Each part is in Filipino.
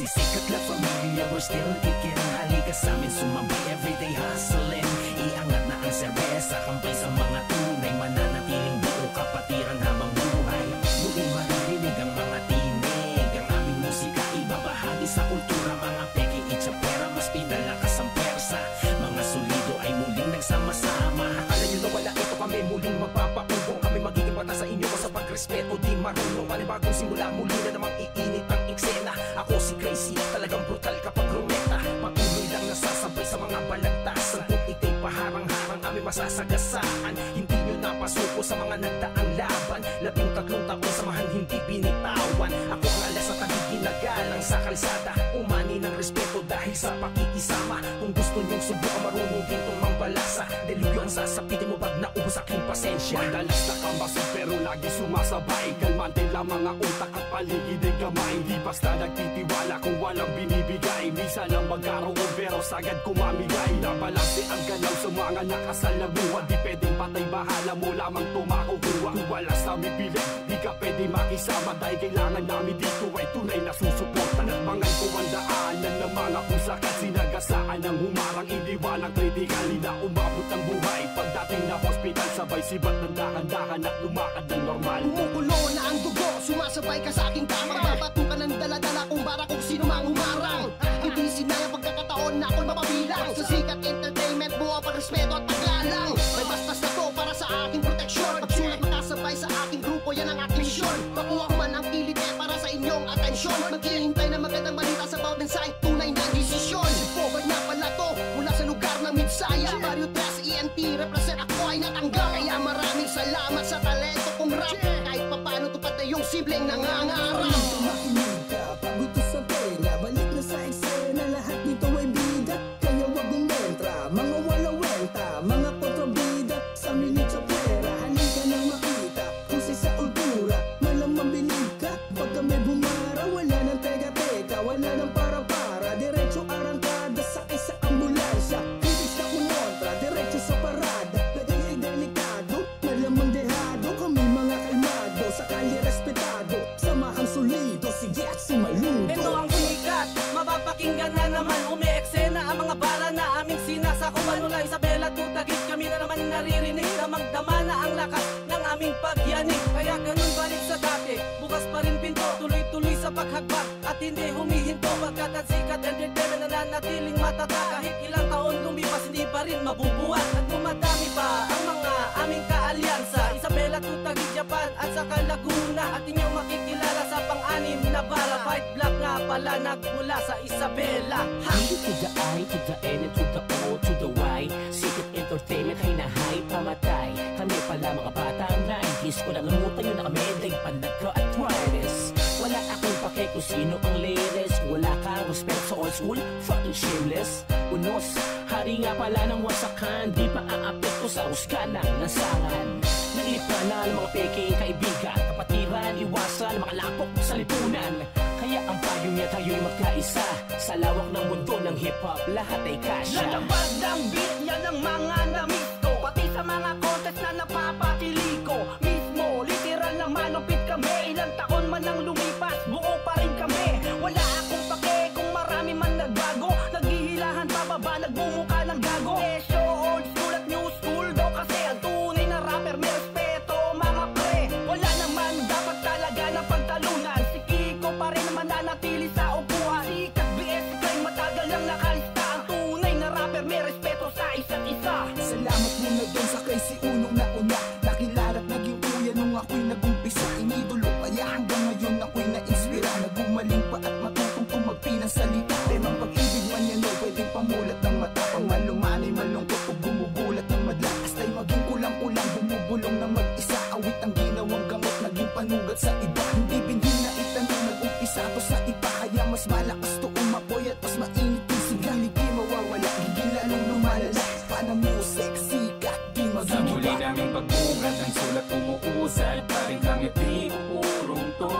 See, ZieKat left for mom, yeah, we're still kicking. Halika sa amin sumabay, everyday hustling. Iangat na ang seresa, kampay sa mga tunay. Mananatiling dito, kapatiran habang buhay. Muling marinig ang mga tinig. Ang aming musika, ibabahagi sa kultura. Mga peki, itsapera, mas pinalakas ang persa. Mga solido ay muling nagsama-sama. Akala nyo na wala ito, kami muling magpapaubong. Kami magiging bata sa inyo, basta pagrespeto di marunong. Panibagong simula, muli na namang iinit ang eksena. Ako si Crazie, talagang brutal kapag rumeta. Patuloy lang nasasabay sa mga balagtasan. Kung ikay paharang-harang kami masasagasaan. Hindi nyo napasuko sa mga nagdaang laban. 13 taon samahan hindi binitawan. Ako ang alas at ang ginagalang sa kalsada. Umani ng respeto dahil sa pakikisama. Kung gusto nyong subukan marunong dito mambalasa. Delugyo ang sasapitin mo pag naubos aking pasensya. Madalas na kambasig pero lagi sumasabay. Kalmante lamang ang utak at paligid ay gamay. Hindi basta nagtitiwala kung walang binibigay. Misa lang magkaroon pero sagad kumamigay. Nabalanse ang galaw sa mga nakasalabuhan. Di pwedeng patay bahala mo lamang tumakukuha. Kung wala sa aming bilik, di ka pwede makisama. Dahil kailangan namin dito ay tunay na susuporta. Nagmangan ko ang daanan ng mga pusakat. Sinagasaan ang humarang iniwalang kritikal. Hina umabot ang buhay pagdating na hospital. Sabay sibat ng dahan-dahan at lumakad ng normal. Umukulo na ang dugo, sumasabay ka sa aking tamang. Babato ka ng daladala kung bara kung sino mang humarang. Hindi sinaya pagkakataon na ako'y mapabilang. Sa ZieKat Entertainment, buo pa respeto at paggalang. May bastas na to para sa aking proteksyon. Pagsulat makasabay sa aking grupo, yan ang aking misyon. Makuha ko man ang kilite para sa inyong atensyon. Maghihintay na magandang balita sa bawat mensahe, tunay na desisyon. Sipogad na pala to, mula sa lugar ng Midsaya. Barrio 3, ENT, represent ako ay natanggap. Kaya maraming salamat sa talento kong rap. Kahit papano tupad na yung simpleng nangangarap. Makinig ka, pagutos sa pera, balik na sa eksena, lahat nito ay bida. Kaya wag mong mentra, mga walawenta, mga kontrabida. Sa minitsa pera, halin ka nang makita. Kung sa kultura, malamang binig ka. Pagka may bumara, wala nang tega-teka, wala nang para-para. Diretso arangkada, sakay sa ambulansya. Ibig na kumontra, diretso sa parada. Lagay ay delikado, malamang dehado. Kami mga kalmado, sakali respetado. Samahang solido, sige at sumaludo. Ito ang ZieKat, mapapakinggan na naman. Ume-eksena ang mga bara na aming sinasakuman. Mula Isabela to Taguig, kami na naman naririnig. Damang-dama na ang lakas ng aming pagyanig. Kaya ganun balik sa dati, bukas pa rin pinto. Tuloy-tuloy sa paghagbak at hindi humihinto. Pagkat ang ZieKat Entertainment nananatiling matata. Kahit ilang taon lumipas, hindi pa rin mabubuhat. At dumadami pa ang mga aming kaalyansa. Isabela to Taguig, Japan at saka Laguna. At inyong makikilala sa pang-anim na bara. Fight block nga pala nagmula sa Isabela. E to the I, to the N, to the O, to the Y. ZieKat Entertainment ay nahay pamatay. Kami pala mga bata ang 90s. Kung nangamutan nyo na kami, dahil panagka-arthritis. Wala akong pake kung sino ang latest. Wala kang respect sa old school, fucking shameless. Unos, hari nga pala ng wasakan. Di pa aapekto sa husga ng nasangan. Naglipa na ang mga peking kaibigan. Kapatiran, iwasan, makalapok sa lipunan. Kaya ang payong niya tayo'y magkaisa. Sa lawak ng mundo ng hip-hop, lahat ay kasya. Lalabag ng beat niya ng mga damit ko. Pati sa mga contest na napapatili ko. Mismo, literal lang malupit kami. Ilang taon man ang lumipas, buo pa rin kami. Wala akong pake kung marami man nagbago. Naghihilahan pa baba, nagbumuka ng gago. Esyo, old school at new school daw kasi. Ang tunay na rapper may respeto, mga pre. Wala naman dapat talaga ng pagtalunan. Si Kiko pa rin naman nanatili sa upuan. ZieKat BS, ikay matagal lang nakalista. Ang tunay na rapper may respeto sa isa't isa. Salamat muna dun sa kay si Unong na una. Nakilala at naging kuya nung ako'y nag-umpisa. Inidolo kaya hanggang ngayon ako'y na-inspira. Nagumaling pa at matutong tumagpi ng salita. Temang pag-ibig man yan o pwedeng pamulat ng mata. Pang malumanay, malungkot o gumugulat ng madla. Astay maging kulang-kulang, bumubulong ng mag-isa. Awit ang ginawang gamot, naging panugat sa iba. Hindi binhin na itanong, nag-umpisa to sa iba. Kaya mas malakas to umapoy at mas mainit yung sigaw. Hindi mawawala, higil lalong lumalala. Paano music, sikat, di mag-iba. Sa muli naming pagbungat, ang sulat umuusad. Paring kami pinuurong to.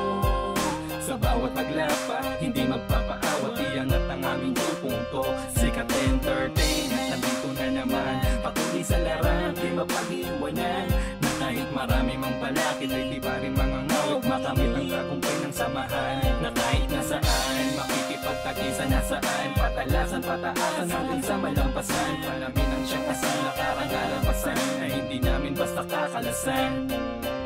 Sa bawat paglapa, hindi magpapaawat. Iangat ang aming grupong to. ZieKat Entertainment, nandito na naman. Patuloy sa laran, di mapag-iwanan. Na kahit marami mang palakit, ay di pa rin mga ngawag. Makamit ang kakumpay ng samahan. Na kahit nasaan, makikipag na saan, patalasan, pataasan hanggang sa malampasan. Marami nang siyang asal na karangalampasan na hindi namin basta kakalasan.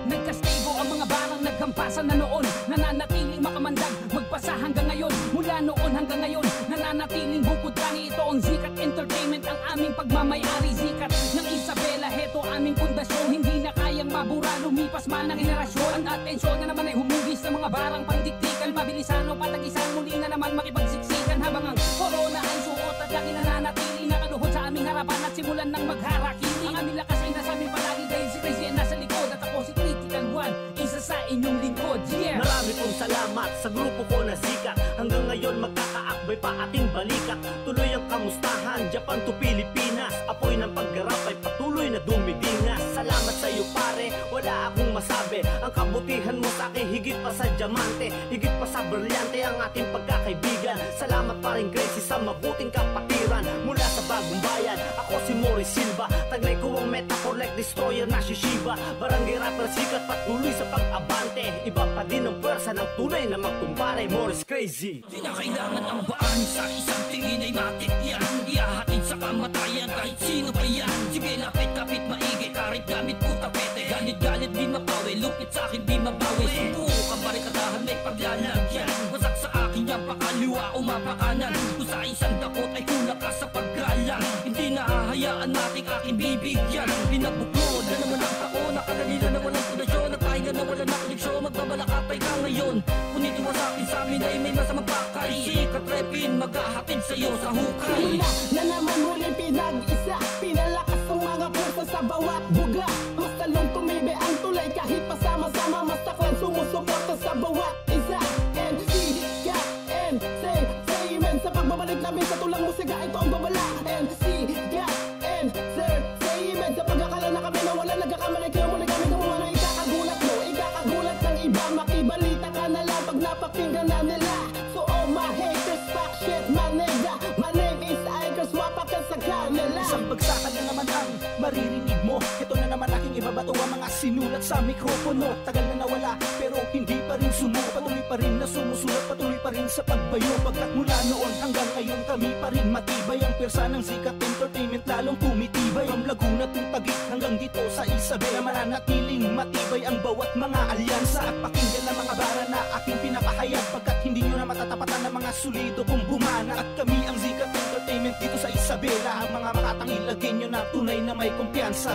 Nagkastigo ang mga barang naghampasan na noon, nananatiling makamandag, magpasa hanggang ngayon. Mula noon hanggang ngayon, nananatiling bukod tangi. Ito ang ZieKat Entertainment, ang aming pagmamayari. ZieKat ng Isabela, heto aming pundasyon, hindi na kayang mabura, lumipas man ang henerasyon. At atensyon na naman ay humugis ng mga barang pangdiktikan, mabilisan o patagisan, muli na naman makipagsiksikan. Habang ang korona ay suot at lagi nananatili, nakaluhod sa aming harapan at simulan ng magharakiri. Ang aming lakas ay nasa aming palagi dahil si Crazie ay nasa likod at ako si Critical One, isa sa inyong lingkod. Yeah! Marami pong salamat sa grupo ko na ZieKat. Hanggang ngayon magkakaakbay pa ating balikat. Tuloy ang kamustahan, Japan to Pilipinas. Apoy ng paggarap ay patuloy na dumidingas. Salamat sa iyo pare, wala akong masabi. Ang kabutihan mo sa akin higit pa sa diamante, higit pa sa brilyante ang ating pagkakaibigan. Salamat pa rin Crazie sa mabuting kapatiran. Mula sa Bagong Bayan, ako si Mori Silva. Taglay ko ang metaphor like destroyer na si Shiva. Barangay rapper ZieKat, patuloy sa pag-abante. Iba pa din ang pwersa ng tunay na magkumpare. Mori's Crazie. Di na kailangan ang baan, sa isang tingin ay matik yan. Iahatid sa kamatayan kahit sino pa yan. Sige lapit-kapit maigi, karit gamit ko tapete. Galit-galit di mapawi, lupit sa akin di mabawi. Subuo kang barikadahan, may paglalagyan. Wasak sa akin yan, pakaliwa o mapakanan. Kung sa isang dakot ay kulang ka sa paggalang, hindi na hahayaan natin aking bibigyan. Pinabuklod na naman ang taon, nakadalila na walang pundasyon. Nagpahinga na walang nakoneksyon, magbabalakatay ka ngayon. Ngunit iwasapin sa amin ay may masamang pakay. ZieKat Repin, maghahatid sa'yo sa hukay. Hila na naman huling pinag-isa, pinalakas ang mga pwersa sa bawat bugla. Mas talong tumibe ang tulay kahit pasama-sama, mas taklan sumusuporta sa bawat isa. And ZieKat Entertainment, sa pagbabalik namin sa tulang musika, ito ang babala. And ZieKat Entertainment, sa pagkakala na kami na wala nagkakamali, kaya muli kami gumawa na ikakagulat mo, ikakagulat ng iba. Makibalita ka na lang pag napakinggan na nila. So all my haters, fuck shit, manega. My name is Ikers, wapak ka sa kanila. Isang pagsakan na naman ang maririnig mo. Ito na naman aking ibabato ang mga sinulat sa mikropono. Tagal na nawala pero hindi pa rin sumuko. Patuloy pa rin na sumusulat, patuloy pa rin sa pagbayo. Pagkat mula noon hanggang ngayon kami pa rin matibay. Ang pwersa ng ZieKat Entertainment lalong tumitibay. From Laguna to Taguig hanggang dito sa Isabela, mananatiling matibay ang bawat mga alyansa. At pakinggan ang mga bara na aking pinapahayag, pagkat hindi nyo na matatapatan ng mga solido kung bumana. At kami ang ZieKat Entertainment dito sa Isabela. Ang mga makatang ilagay nyo na tunay na may kumpiyansa.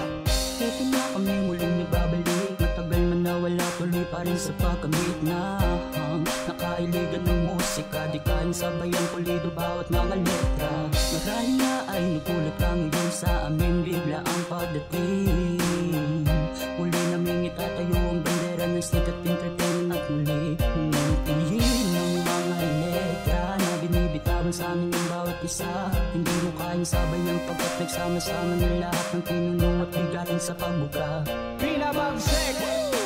Ito na kami muling nagbabalik, matagal man nawala tuloy pa rin sa pagkamit na hang. Nakailigan ng musika, di kain sabayang pulido bawat mga letra. Marahil na ay nagulat kami yun sa amin, bigla ang pagdating. Muli naming itatayo ang bandera ng ZieKat Entertainment at muli nangitiin ng mga letra na binibitawan sa amin ng bawat isa. Hindi mo kayang sabayang pagkat nagsama-sama ng lahat ng tinunong at bigatin sa pagbuka. Pinabagsek!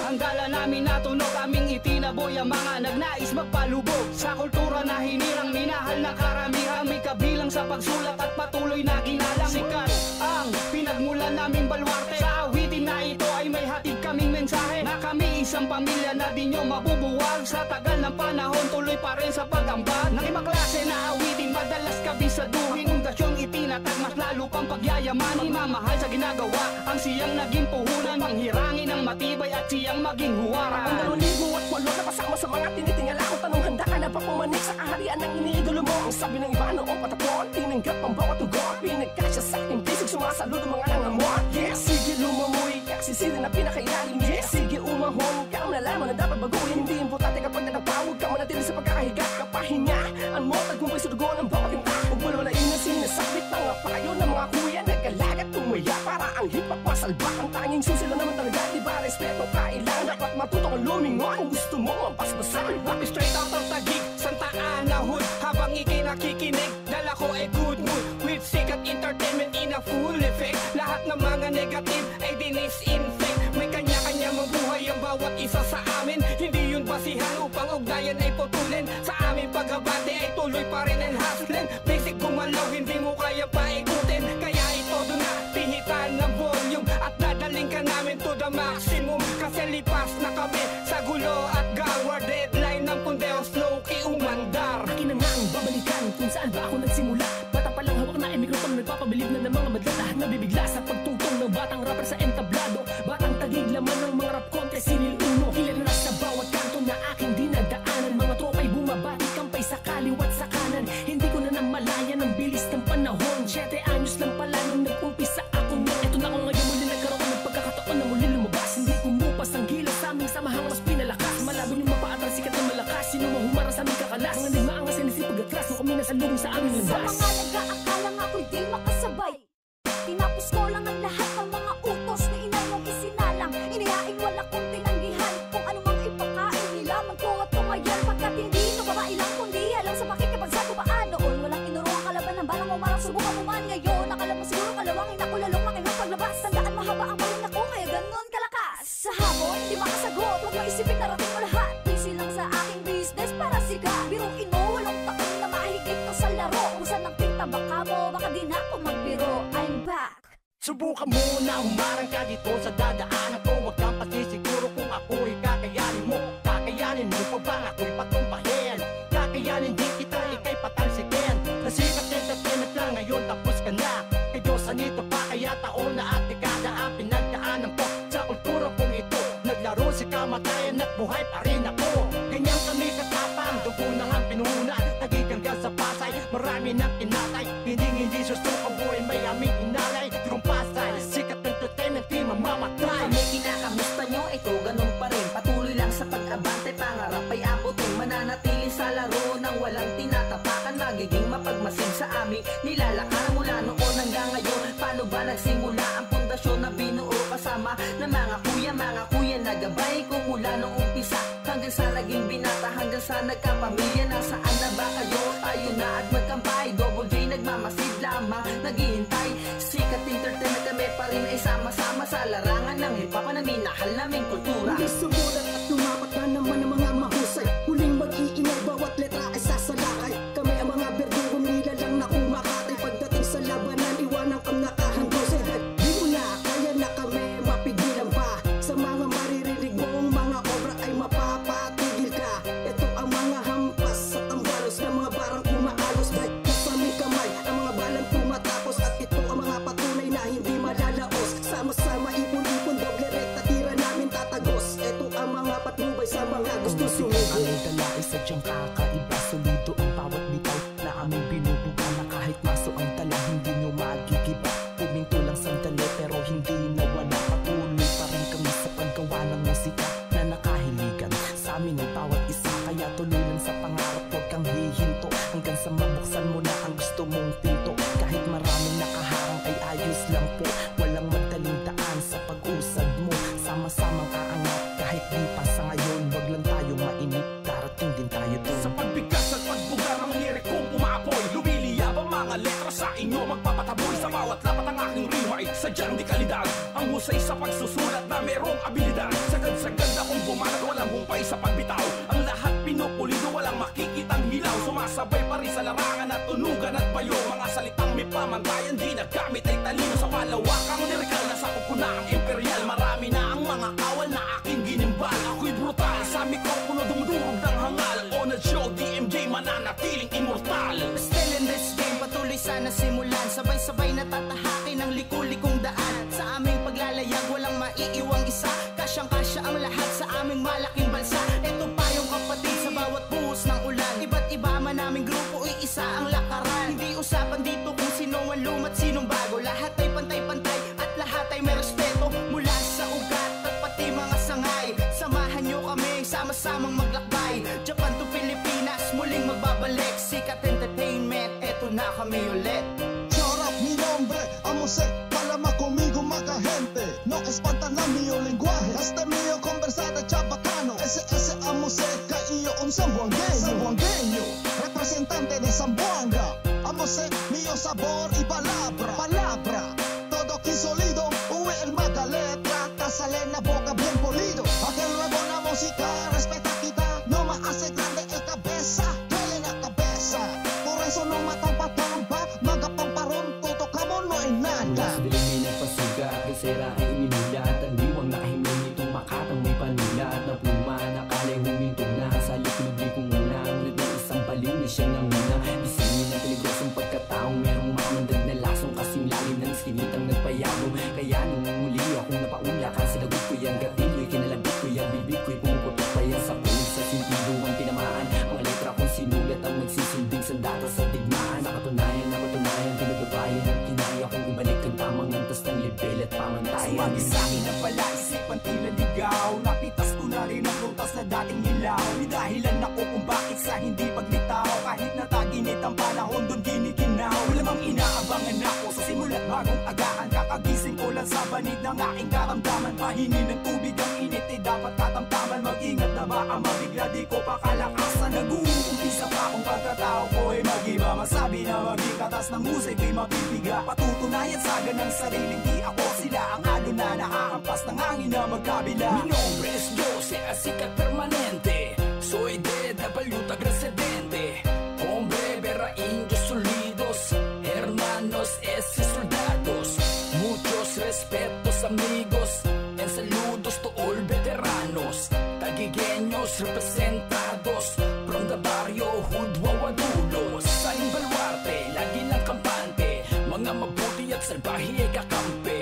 Ang gala namin natunog, aming itinaboy ang mga nagnais magpalubog sa kultura na hinirang minahal na karamihan. May kabilang sa pagsulat at patuloy na ginalang. ZieKat ang pinagmulan naming baluarte, sa awitin na ito ay may hatid kaming mensahe na kami isang pamilya na di nyo mabubuwag. Sa tagal ng panahon tuloy pa rin sa pag-ambag ng ibang klase na awitin, madalas kabisaduhin. Fundasyong itinatag, mas lalo pang pagyayaman. Magmamahal sa ginagawa ang siyang naging puhunan, manghirangin ang matibay at siyang maging huwaran. Ang 2008 napasama sa mga tinitingala akong tanong, handa ka na pa pumanik sa kaharian ng iniidolo mo. Ang sabi ng iba noong patapon, tinanggap ang bawat tugon, pinagkasya sa aking bisig, sumasalud ang mga nangamot. Yes, sige lumamoy, kaksisili na pinakailalim. Yes, sige umahon, ikaw nalaman na dapat baguhin. Hindi importante kapag nanapawag ka, manatili sa pagkakahiga. Kapahinga, ang mo tagumpay sa dugon ang bawat kinta. Huwag malalain na sinasabit mga payo ng mga kuya, nagkalag at tumaya para ang hip-hop masalba. Ang tanging susi lang naman talaga, di ba respeto kain? Dapat matutong lumingon, gusto mo mapaspasan. Rapid straight out of Taguig, Santa Ana Hood. Habang ikinakikinig, dala ko ay good mood. With ZieKat Entertainment in a full effect, lahat ng mga negative ay dinisinfect. May kanya-kanya mabuhay ang bawat isa sa amin, hindi yun basihan upang ugnayan ay putulin. Sa aming paghabante ay tuloy pa rin ang hustling. Basic gumalaw, hindi mo kaya paikutin, kaya ito doon na pihitan ng volume at dadaling ka namin to the maximum. Kasi lipas na kami sa gulo at gawar, deadline ng pundeo, slow-key umandar. Akin na nga ang babalikan kung saan ba ako nagsimula. Bata pa lang hawak na mikrofon, nagpapabilib na ng mga madla. Lahat nabibigla sa pagtungtong ng batang rapper sa entablado. Batang tagig laman ng mga rap contest, siniliin mo. Ilanras sa bawat kanto na aking dinadaanan. Mga tropa'y bumabati, kampay sa kaliwat sa kanan. Hindi ko na namalaya ng bilis ng panahon. 7 anyos lang pala nung nag-umpisa ako na. Eto na ako ngayon, muli nagkaroon ng pagkakataon na muli lumabas. Hindi kumupas ang gilas sa aming samahang mas pinalakas. Malabo niyong mapaatras, sikat na malakas. Sino mo humara sa aming kakalas? Mga nagmaangas ay nasipag-atras nung kami nasalubong sa aming landas. Sa mga nag-aakalang ako'y di makasabay, tinapos ko lang ang lahat ng mga utos na inay mong isinalang. Inihaing wala kong tinanggihan, kung anumang ipakain nilaman ko at tumayan. Pagkat hindi ito babae lang kundi alam sa pakikipagsago paan. Noon walang inuro ang kalaban ng barang umarang subukan mo man. Ngayon nakalam mo siguro kalawangin ako lalong makingang paglabas. Tandaan mahaba ang balin ako kaya ganun kalakas. Sa hapon di makasagot, huwag maisipin narating mo lahat. Busy lang sa aking business para sikat. Biruin mo walong taon na mahigit to sa laro. Usan ang tinta baka mo, baka di na ako magbiro. I'm back. Subukan mo na humarang ka dito sa dadaanan ko. Huwag kang pasisiguro kung ako'y kakayanin mo. Kakayanin mo pa bang ako'y patumpahin? Kakayanin di kita, ika'y patalsikin. ZieKat Entertainment lang ngayon, tapos ka na. Kayo sanito pa kaya taon na at dekada ang pinagdaanan ko sa kultura kong ito. Naglaro si kamatayan at buhay pa rin ako. Ganyan kami katapang, dugo na ang pinuhunan. Tagig hanggang sa Pasay, marami ng kinatay. Hindi susto ang buhay, may aming inalay. Kami kinakamusta nyo, ito ganun pa rin. Patuloy lang sa pag-abante, pangarap ay abutin. Mananatili sa laro ng walang tinatapakan. Magiging mapagmasin sa aming nilalakar. Mula noon hanggang ngayon, paano ba nagsimula ang pundasyon na binuo kasama ng mga kuya na gabay ko mula noong umpisa hanggang sa naging binata, hanggang sa nagkapamilya. Nasaan na ba kayo? Tayo na at magkampay. Double J nagmamasid lamang, naghihintay. ZieKat Entertainment kami pa rin ay sama-sama sa larangan ng hip-hop na minahal naming kultura. Hindi sumulat at tumapat na naman ang mga mahusay. Huling mag-iinay, bawat letra ay sasalakay. Kami ang mga berdugo, nila lang na kumakatay. Pagdating sa labanan, iwanan kang nakahandusay. Di mo na kaya na kami mapigilan pa. Sa mga maririnig mong mga obra ay mapapatigil ka. Ito ang mga hampas at ang balos ng mga barang umaalos. Dahil sa aming kamay, ang mga balang pumatapos. At ito ang mga patunay na hindi malalaos. Sama-sama ipon-ipon, doble rekta, tira namin tatagos. Ito ang mga patnubay sa mga gusto sumuko. Ang dala ay sadyang kakaiba, solido ang bawat bitaw na aming binubuga. Na kahit maso ang tala, hindi nyo magigiba. Puminto lang sandali pero hindi nawala. Patuloy pa rin kami sa paggawa ng musika na nakahiligan sa amin ang bawat isa. Kaya tuloy lang sa pangarap, huwag kang hihinto, hanggang sa mabuksan mo na ang gusto mong pinto. Kahit maraming nakaharang ay ayos lang po, walang madaling daan sa pag-usad mo. Sama-samang aangat kahit di pa sa ngayon. Huwag lang tayong mainip, darating din tayo doon. Sa pagbigas at pagbugar ang hirik kong umaapoy. Lumiliyab ang mga letra sa inyo, magpapataboy. Sa bawat lapat ang aking rima ay sadyang di kalidad. Ang husay sa pagsusulat na merong abilidad. Sagad-sagad akong bumanat, walang humpay sa pagbitaw. Ang lahat pinupulido, walang makikitang hilaw. Sumasabay pa rin sa larangan at tunugan at bayo. Mga salitang may pamantayan, di naggamit ay talino. Sa palawakang nirikal, nasa kuko na ang imperial. Marami na ang mga awal na aking ginimbal. Ako'y brutal, sa mikropono dumudurog ng hangal. On a show, DMJ mananatiling immortal. Still in this game, patuloy sana simulan. Sabay-sabay natatahakin ang liku-likong daan. Sa aming paglalayag, walang maiiwang isa. Kasyang-kasya ang lahat sa aming malaking bansa. Ito pa yung kapatid sa bawat buhos ng ulan. Iba't iba man naming grupo, uy-isa ang lakaran. Hindi usapan dito kung sino ang luma't sinong bago. Lahat ay pantay-pantay at lahat ay may respeto. Mula sa ugat at pati mga sangay, samahan nyo kami, sama-samang maglakbay. Japan to Pilipinas, muling magbabalik. ZieKat Entertainment, eto na kami ulit. Mi nombre, amo ser, palama conmigo maca gente. No espantan a mi lenguaje, hasta mío conversada chabacano. Ese amo ser, y yo un sanbuangueño, representante de Zamboanga. Amo ser, mío sabor y palabra. Todo aquí solido, hue el maca letra, casale la boca bien polido. Aquel nuevo la música, respetativa, no me hace grande el cabeza, duele la cabeza. Por eso no matan pa' trampa, maga pamparón. Mula sa dilim ng pasiga, kisera ay iminula. At ang liwang nakahimin itong makatang may panula. At na pluma, nakalay humintong na. Sa likod-likong una, ngunit na isang baliw na siyang nanguna. Isingin ang panahon doon kinikinaw. Malamang inaabangan ako sa simulat bagong agaan. Kakagising ko lang sa banid ng aking karamdaman. Pahingin ng tubig ang init ay dapat katamtaman. Mag-ingat na ba ang mabigla di ko pa kalakasan. Nag-uumpisa pa akong pagkatao ko ay mag-iba. Masabi na magikatas ng husay ko'y mapipiga. Patutunayan sa ganang sariling di ako sila. Ang alon na naaampas ng hangin na magkabila. Mi nombre es Jose, Zikat Permanente. Soy de W Trascendente, hombre berraín. Hermanos es y soldados, muchos respetos amigos, en saludos tool veteranos, taguigueños representados, from the barrio hood wawadulos. Sa iyong baluarte, lagi ng kampante, mga mabuti at salbahe ay kakampi,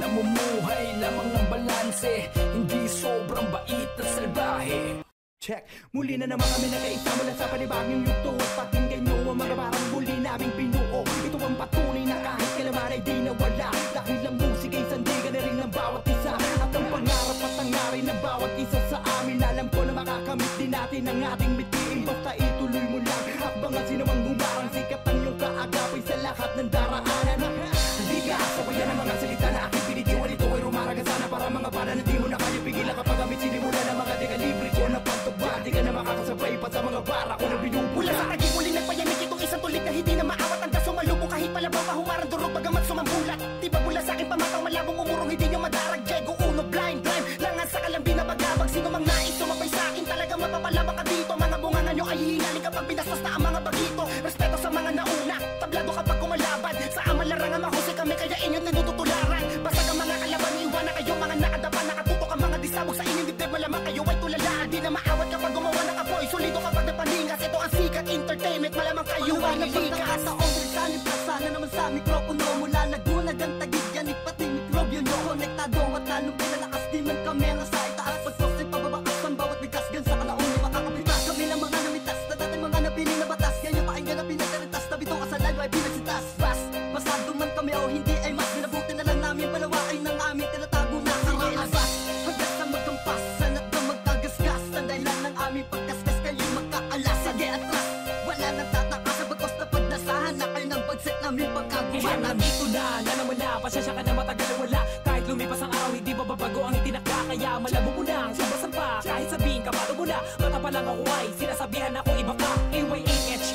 namumuhay lamang ng balanse, hindi sobrang bait at salbahe. Check. Muli na naman kami nakaita mula sa panibagong yugto. Pakinggan nyo ang mga barang muli naming binuo. Ito ang patuloy na kahit kailanman ay di nawala. Dahil ang musika ay sandigan na rin ng bawat isa. At ang pangarap at tangarin ng bawat isa sa amin. Alam ko na makakamit din natin ang ating mitiin. Basta ituloy mo lang at mga sinumang gumarang. Sikat ang iyong kaagapay sa lahat ng daraanan. Hindi ka asabayan ang mga salita na aking pinigiwan. Ito ay rumaragasana para mga para na di mo na kayo pigilan. Kapag amit sinimula na mga dekalibre ko na pantog. Di ka na makakasabay pa sa mga bara ko na binubula. Sa aking muling nagpayamik itong isang tulit na hindi na maawat. Ang kaso malubo kahit palabaw pahumarang durog bagamat sumambulat. Di ba bula sa aking pamataw malabong umurong hindi nyo madarag. Diego Uno blind blind langan sa kalambi na bagabag. Sino mang nais sumabay sa akin talaga mapapalabang ka dito. Mga bunganga nyo ay hihinali kapag binastos na ang mga bagito. Respeto sa mga nauna, tablado kapag kumalaban. Sa amal larang ang mahusay kami kaya inyong tinututularan. Basag ang mga kalaban, iwan na kayo mga nakadapa. Nakatutok ang mga disabog sa inyong dibdib. Malamang kayo ay tulala, di na maawat kapag gumawa na kapoy. Sulido kapag napaningas, ito ang Zikat Entertainment. Malamang kayo ay nalikas. Sana naman sa mikropono mula Laguna, Gantagig, Yanik, pati mikrobyo nyo. Konektado at lalong pinalakas, di man kamera sa itaas. Pagposin, pababakas ang bawat bigas, gan sa kalaon ay makakapitas. Kami lang mga namitas, na dati mga napiling na batas. Ngayon painggan na pinagkaritas, na bitong asalalo ay pinagsitas. Bas, pasado man kami o hindi ay mas. Minabuti na lang namin palawa ay nang aming tinatago na karaabas. Hanggang sa magkampas, sana't na magkagasgas. Sandailan ng aming pagkaskas, kayo magkaalas. Sige atras, wala nang tatakas. Sabagkos na pagnasahan na kayo ng pagsit namin pagkaguha. Kaya nandito na, nanamula, pasensya ka na matagal wala. Kahit lumipas ang araw, hindi mababago ang itinakda. Kaya malabo mo na, samba-samba, kahit sabihin ka paano mo na. Bata pa lang ako ay sinasabihan ako iba ka. AYAH,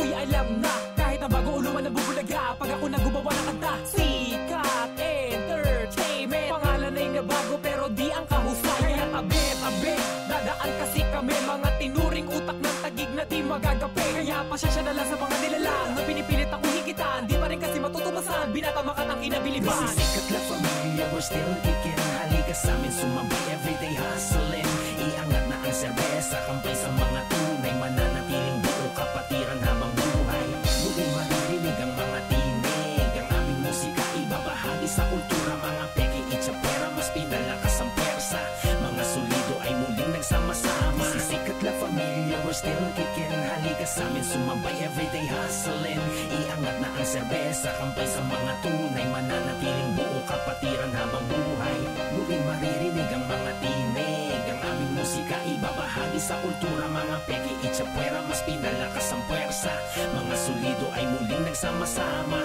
uy alam na. Kahit na bago uluman na bubulaga, pag ako nagumawa ng kanta. Zikat Entertainment, pangalan ay nabago pero di ang kahusay. Kaya tabi-tabi, dadaan kasi kami. Mga tinuring utak ng tagig na di magagapi. Kaya pasensya na lang sa mga nilalang na pinipilit akong higitan. Di pa rin kasi matutumasan, binatamakat ang inabiliban. This is Zikat La Familia, we're still kicking. Halika sa amin sumabay, everyday hustling. Iangat na ang serbesa, kampay sa mga tunay. Mananatiling buo kapatiran habang buhay. Buong maririnig ang mga tinig. Ang aming musika ibabahagi sa kultura. Mga peki itsapera, mas pinalakas ang persa. Mga solido ay muling nagsama-sama. This is Zikat La Familia, we're still kicking. Halika sa amin sumabay, everyday hustling. Iangat na ang serbesa, kampay sa mga tunay. Mananatiling buo kapatiran habang buhay. Muling maririnig ang mga tinig. Ang aming musika ibabahagi sa kultura. Mga peki itsapera, mas pinalakas ang persa. Mga solido ay muling nagsama-sama.